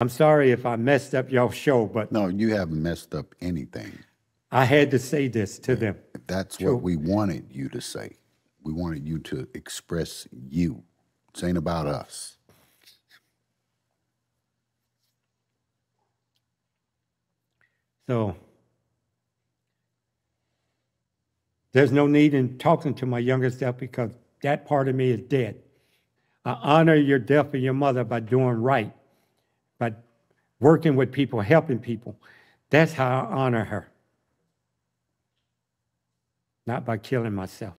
I'm sorry if I messed up y'all's show, but... No, you haven't messed up anything. I had to say this to them. That's what we wanted you to say. We wanted you to express you. This ain't about us. So, there's no need in talking to my younger self because that part of me is dead. I honor your death of your mother by doing right, by working with people, helping people. That's how I honor her. Not by killing myself.